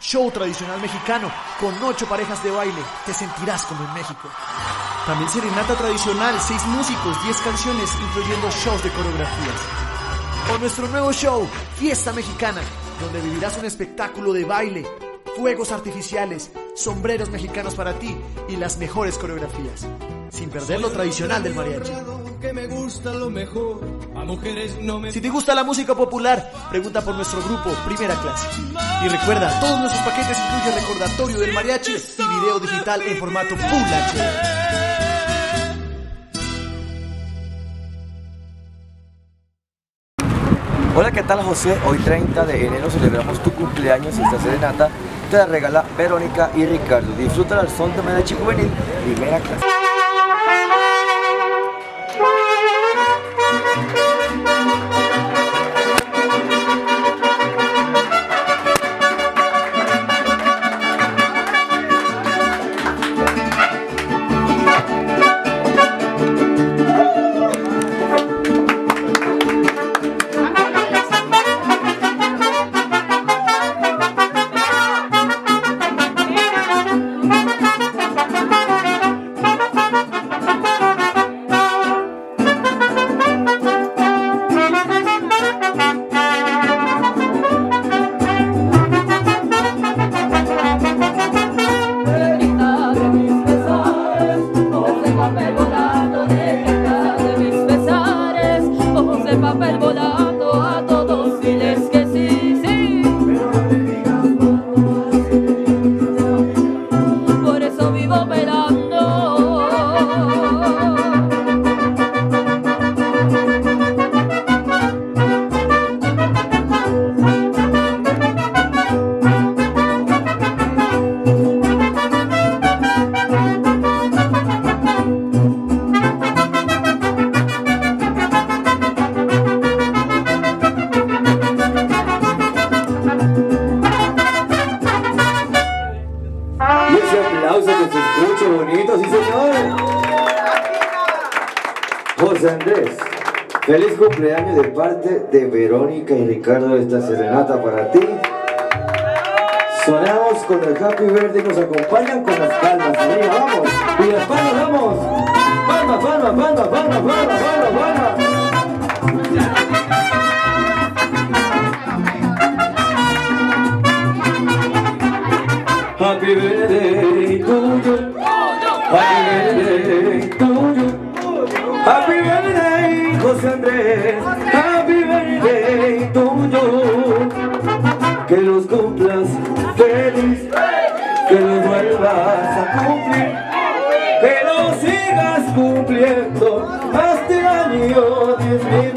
Show tradicional mexicano con 8 parejas de baile. Te sentirás como en México. También serenata tradicional, 6 músicos, 10 canciones, incluyendo shows de coreografías. O nuestro nuevo show, Fiesta Mexicana, donde vivirás un espectáculo de baile, fuegos artificiales, sombreros mexicanos para ti y las mejores coreografías. Sin perder lo tradicional del mariachi. Que me gusta lo mejor. A mujeres no me... Si te gusta la música popular, pregunta por nuestro grupo Primera Clase. Y recuerda, todos nuestros paquetes incluyen recordatorio del mariachi y video digital en formato Full HD. Hola, ¿qué tal, José? Hoy 30 de enero celebramos tu cumpleaños y esta serenata te la regala Verónica y Ricardo. Disfruta al son de Mariachi Juvenil Primera Clase. Feliz cumpleaños de parte de Verónica y Ricardo. Esta serenata para ti. Sonamos con el Happy Birthday. Nos acompañan con las palmas. Arriba, vamos. Y las palmas, vamos. Palmas, palmas, palmas, palmas, palmas, palmas, palmas. Happy Birthday to you. Happy Birthday to you. Happy Birthday. José Andrés, happy birthday tuyo. Que los cumplas feliz, que los vuelvas a cumplir, que los sigas cumpliendo hasta el año 10.000.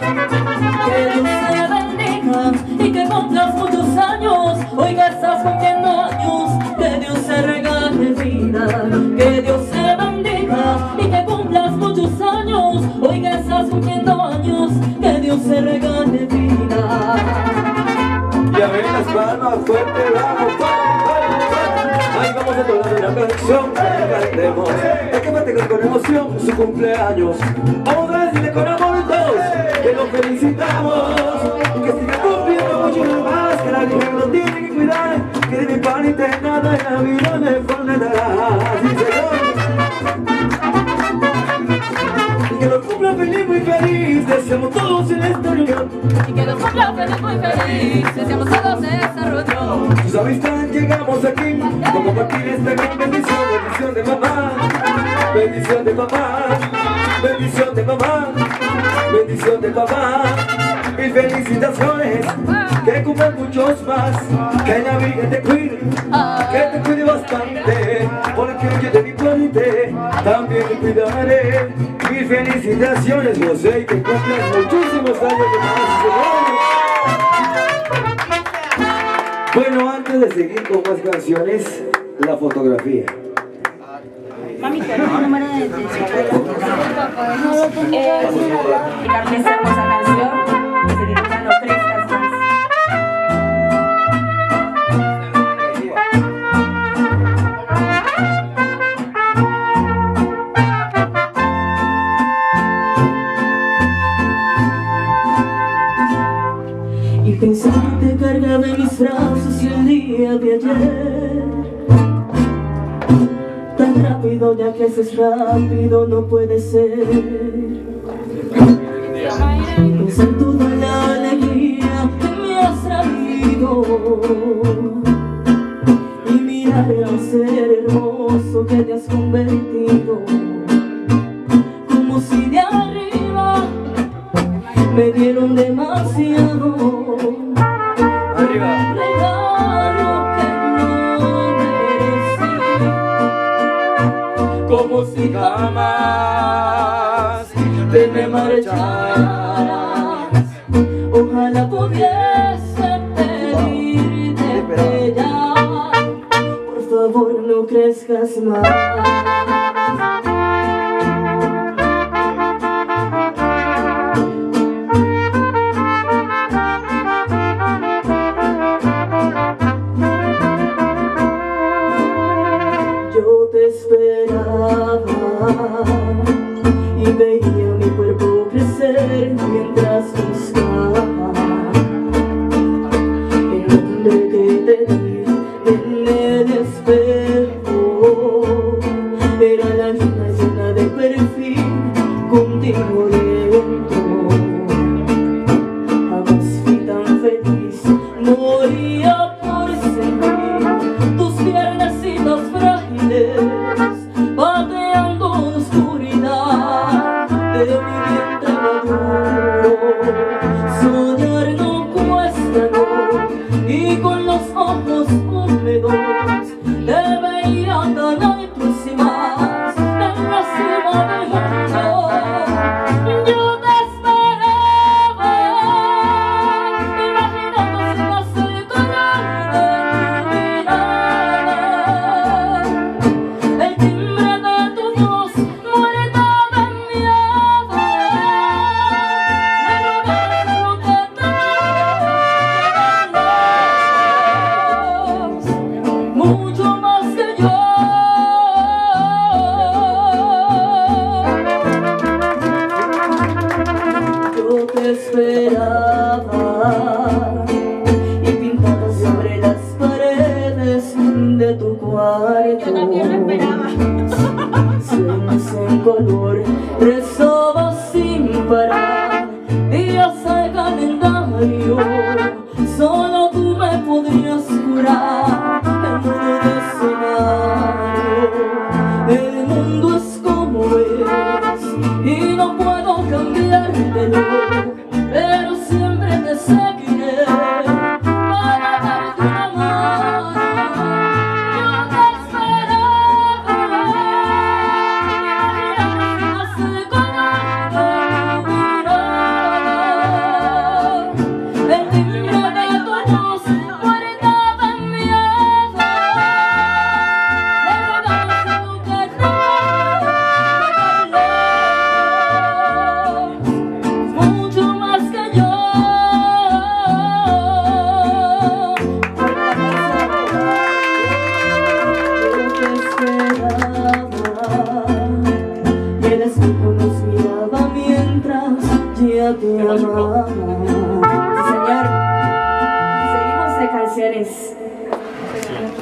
Que Dios te bendiga y que cumplas muchos años. Hoy que estás cumpliendo años, que Dios te regale vida. Que Dios te bendiga y que cumplas muchos años. Hoy que estás cumpliendo años, que Dios se regale vida. Y a ver las palmas fuerte, vamos, ahí vamos a tocar una canción que cantemos, es que mantengan con emoción su cumpleaños. Vamos a decirle con amor todos que lo felicitamos, que siga cumpliendo mucho más, que la vida lo tiene que cuidar, que de mi parte nada en la vida le faltará. Sí, Señor. Y que lo cumpla feliz, muy feliz. Deseamos todos en esta reunión. Y que nos cumpla feliz, muy feliz. Deseamos todos en esta reunión. Sus amistades llegamos aquí a compartir esta gran bendición. Bendición de mamá, bendición de papá, bendición de mamá, bendición de papá. Mil felicitaciones, que cumplan muchos más. Que la vida te cuide, que te cuide bastante, porque yo de mi parte también te cuidaré. Mil felicitaciones, José, y que cumplas muchísimos años de más. Bueno, antes de seguir con más canciones, la fotografía. Verónica, ¿no? El número de Ricardo, esta hermosa canción que se titula No crezcas más. Y pensarte cargaba en mis brazos el día de ayer. Tan rápido, ya que haces rápido, no puede ser. Pensar toda la alegría que me has traído y mirar al ser hermoso que te has convertido. Como si de arriba me dieron demasiado. Arriba. Como si jamás te me marcharas. Ojalá pudiese pedirte ya, por favor no crezcas más. Y veía mi cuerpo crecer mientras buscaba el hombre que tenía en el espejo. Era la luna llena de perfil contigo dentro. Jamás fui tan feliz, moría por sentir tus piernecitas frágiles.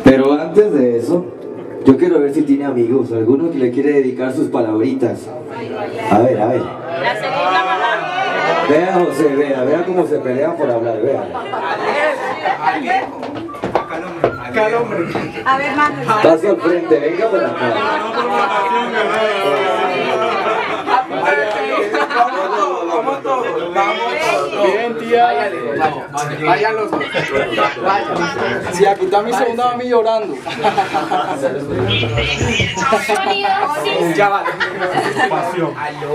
Pero antes de eso, yo quiero ver si tiene amigos, alguno que le quiere dedicar sus palabritas. A ver vea José, vea cómo se pelean por hablar, vea. A ver, pase al frente, venga por acá. Bien, tía, vayan los dos. Si aquí está mi segunda, a mí llorando. Ya vale.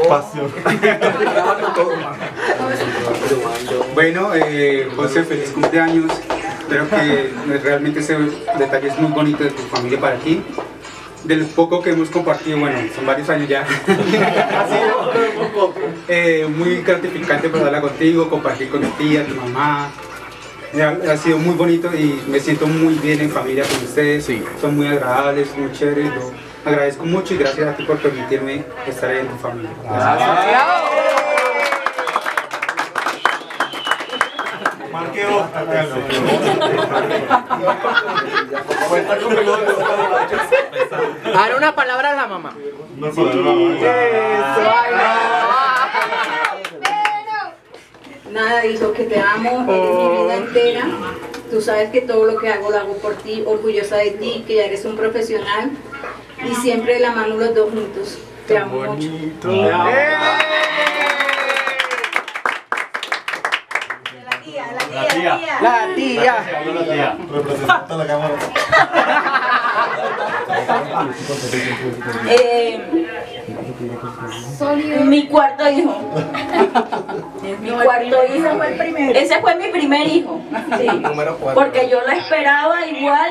Pasión. Bueno, José, feliz cumpleaños. Espero que realmente ese detalle es muy bonito de tu familia para ti. del poco que hemos compartido, bueno, son varios años ya, ha sido muy gratificante pasarla contigo, compartir con tu tía, tu mamá. Ha sido muy bonito y me siento muy bien en familia con ustedes. Sí. Son muy agradables, muy chéveres. Lo agradezco mucho y gracias a ti por permitirme estar en tu familia. Ahora una palabra a la mamá. Una palabra. Nada, hijo, que te amo, eres mi vida entera. Tú sabes que todo lo que hago lo hago por ti, orgullosa de ti, que ya eres un profesional. Y siempre la mano los dos juntos. Te amo mucho. Te amo. La tía. Representa la cámara. Mi cuarto hijo. Ese fue el primero. Ese fue mi primer hijo. Sí. Número 4. Porque yo lo esperaba igual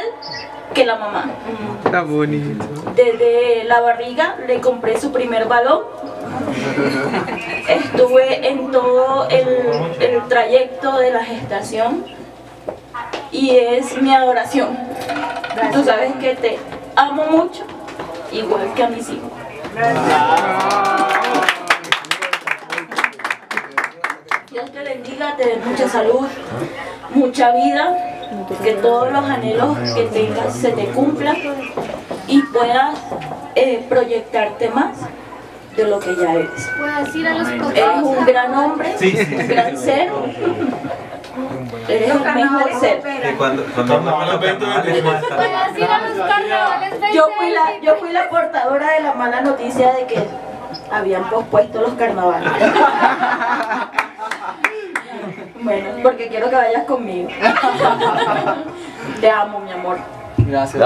que la mamá. Está bonito. Desde la barriga le compré su primer balón. Estuve en todo el trayecto de la gestación. Y es mi adoración. Gracias. Tú sabes que te amo mucho, igual que a mis hijos. Dios te bendiga, te dé mucha salud, mucha vida, que todos los anhelos que tengas se te cumplan y puedas proyectarte más de lo que ya eres. Puedes ir a los papás. Eres un gran hombre, un gran ser. Eres un mejor ser. Yo fui la portadora de la mala noticia de que habían pospuesto los carnavales. Bueno, porque quiero que vayas conmigo. Te amo, mi amor. Gracias.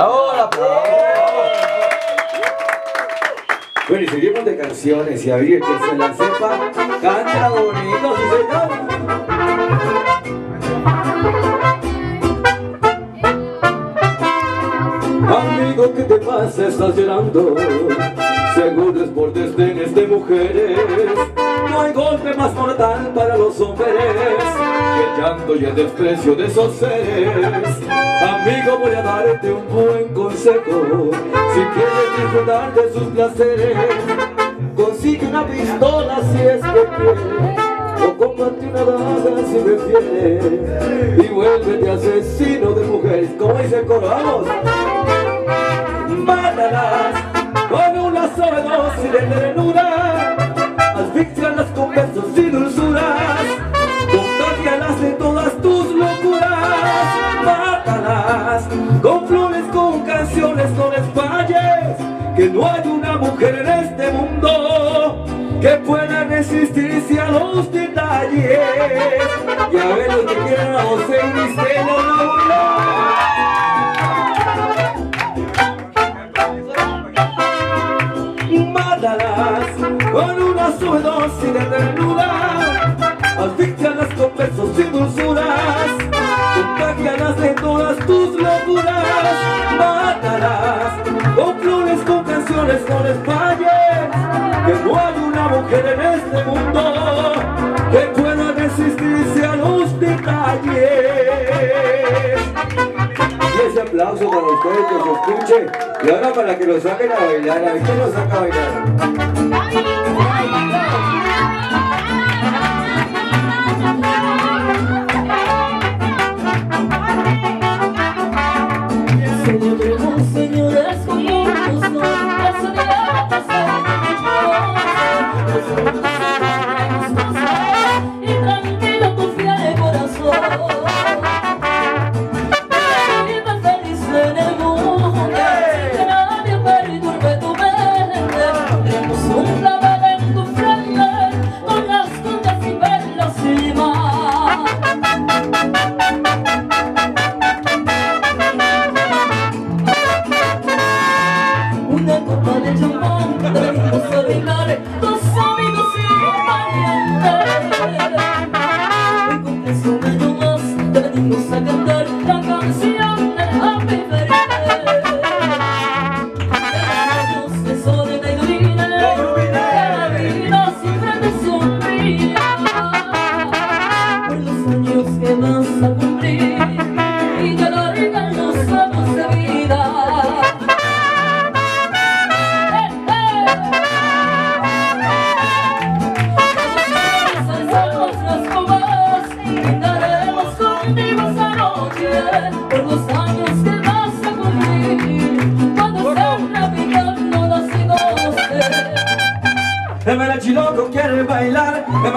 Bueno, y seguimos de canciones y a ver que se la sepa, canta bonito, sí señor. Amigo, ¿qué te pasa? Estás llorando. Seguro es por desdenes de mujeres. No hay golpe más mortal para los hombres que el llanto y el desprecio de esos seres. Amigo, voy a darte un buen consejo. Si quieres disfrutar de sus placeres, consigue una pistola si es que quieres, o cómprate una daga si prefieres, y vuélvete asesino de mujeres. ¿Cómo dice el coro? ¡Vamos! Mátalas con una sobredosis de ternura, asfixialas con besos y dulzuras, contágialas de todas tus locuras. Mátalas con flores, con canciones, no les falles, que no hay una mujer en este mundo que pueda resistirse a los detalles. Y a ver los que quieran a José y Misterio Laura. Mátalas con una sobredosis de ternura, asfixialas con besos y dulzuras, contagialas de todas tus locuras. Mátalas con flores, con canciones, no les falles, que no hay una mujer en este mundo que pueda resistirse a los detalles. Y ese aplauso para ustedes que se escuche. Y ahora para que lo saquen a bailar. A ver quién lo saca a bailar.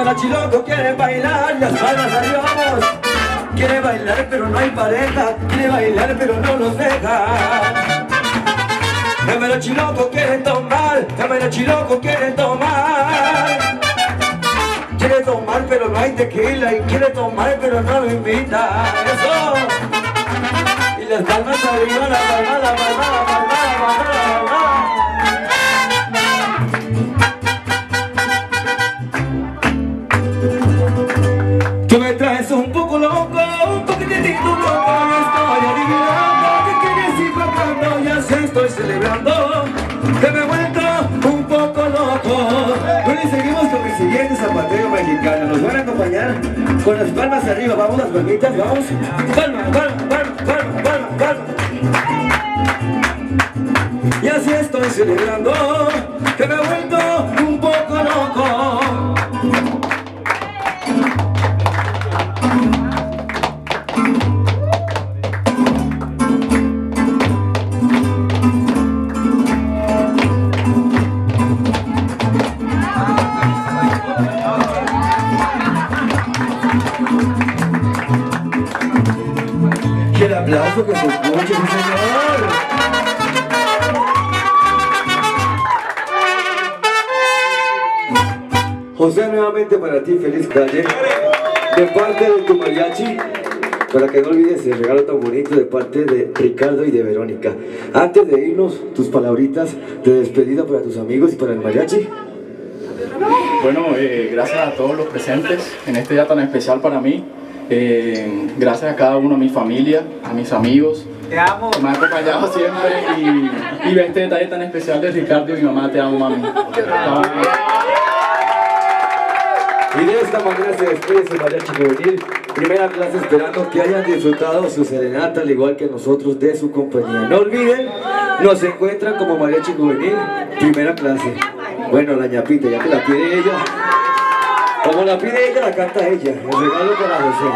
mariachi loco quiere bailar, las palmas arriba vamos. Quiere bailar pero no hay pareja, quiere bailar pero no nos deja. El mariachi loco quiere tomar, el mariachi loco quiere tomar. Quiere tomar pero no hay tequila y quiere tomar pero no lo invita. Eso. Y las palmas arriba, la palma, la palma, la palma, la palma, la palma. Que me traes un poco loco, un poquitito loco. Estoy adivinando que quieres ir bajando, ya se estoy celebrando que me he vuelto un poco loco. Bueno, y seguimos con mi siguiente zapateo mexicano. Nos van a acompañar con las palmas arriba. Vamos, las palmitas, vamos. Palma, palma, palma, palma, palma, palma. Y así estoy celebrando que me he vuelto un poco loco. Aplauso que se escuche, sí señor. José, nuevamente para ti, feliz calle. De parte de tu mariachi, para que no olvides el regalo tan bonito de parte de Ricardo y de Verónica. Antes de irnos, tus palabritas de despedida para tus amigos y para el mariachi. Bueno, gracias a todos los presentes en este día tan especial para mí. Gracias a cada uno, a mi familia, a mis amigos. Te amo. Que me han acompañado siempre. Y ve este detalle tan especial de Ricardo y mi mamá. Te amo, mami. Y de esta manera se despide su Mariachi Juvenil Primera Clase, esperando que hayan disfrutado su serenata, al igual que nosotros, de su compañía. No olviden, nos encuentran como Mariachi Juvenil Primera Clase. Bueno, la ñapita, ya que la pide ella. Como la pide ella, la canta ella. El regalo para José.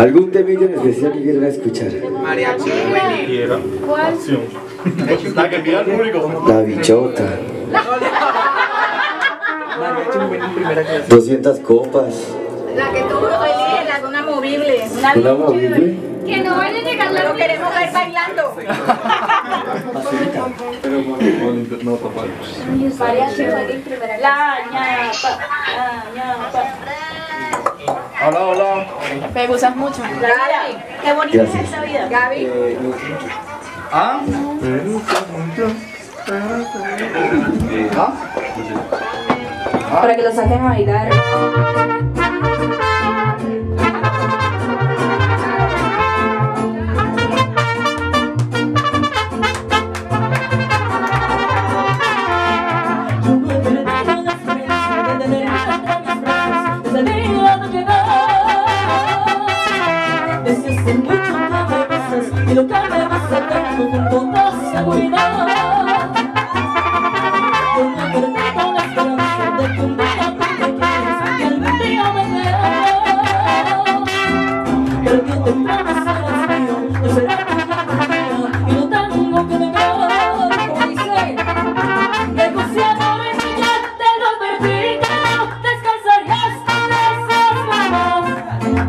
¿Algún temillo en especial que quieran escuchar? Mariachi Juvenil. ¿Cuál? La que pide al público. La bichota. Mariachi Juvenil Primera Clase. 200 copas. La que tú eliges, la de una movible. ¿Una movible? Que no van a llegar, lo queremos ver bailando. Pero no, papá. Hola, hola. Me gustas mucho. Qué bonita es esta vida. Gaby. ¿Ah? Me gustas mucho. ¿Ah? Para que lo saquen a bailar. Y lo que me vas sacando con toda seguridad, yo me perdí con la esperanza de que un día tú te quieres, que algún día me veas. Pero que temprano serás mío, yo seré tu cara mía, y no tengo que negar. Como dice, negociando mi billete, no me pica, descansarías todas las manos.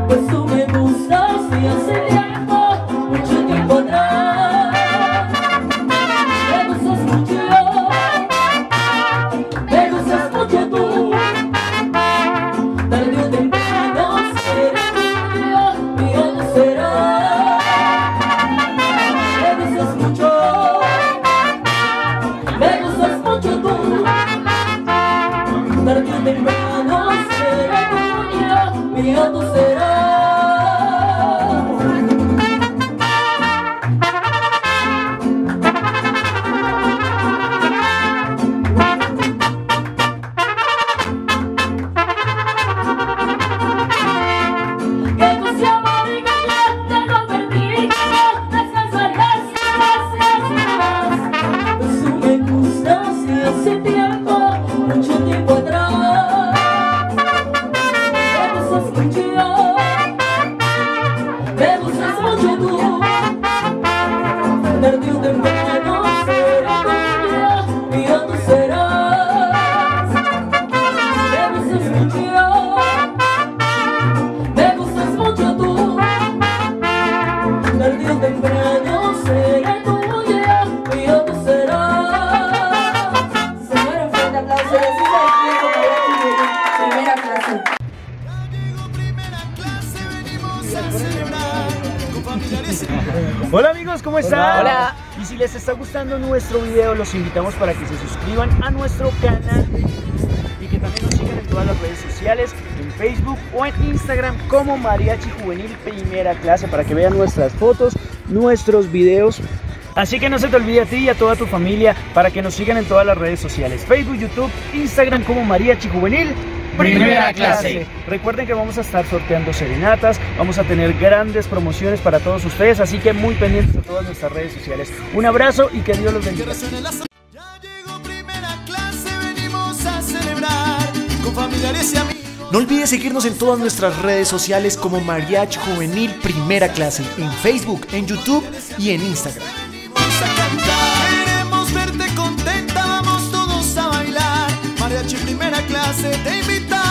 Pues tú me gustas y hace tiempo. Mucho tiempo atrás, eso escuché. ¿cómo están? Hola. Y si les está gustando nuestro video, los invitamos para que se suscriban a nuestro canal y que también nos sigan en todas las redes sociales, en Facebook o en Instagram como Mariachi Juvenil Primera Clase, para que vean nuestras fotos, nuestros videos. Así que no se te olvide a ti y a toda tu familia para que nos sigan en todas las redes sociales, Facebook, YouTube, Instagram como Mariachi Juvenil Primera Clase. Recuerden que vamos a estar sorteando serenatas, vamos a tener grandes promociones para todos ustedes, así que muy pendientes a todas nuestras redes sociales. Un abrazo y que Dios los bendiga. No olvides seguirnos en todas nuestras redes sociales como Mariachi Juvenil Primera Clase, en Facebook, en YouTube y en Instagram. Queremos verte contenta, vamos todos a bailar. Mariachi Primera Clase te invita.